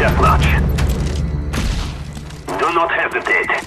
deathmatch. Do not hesitate.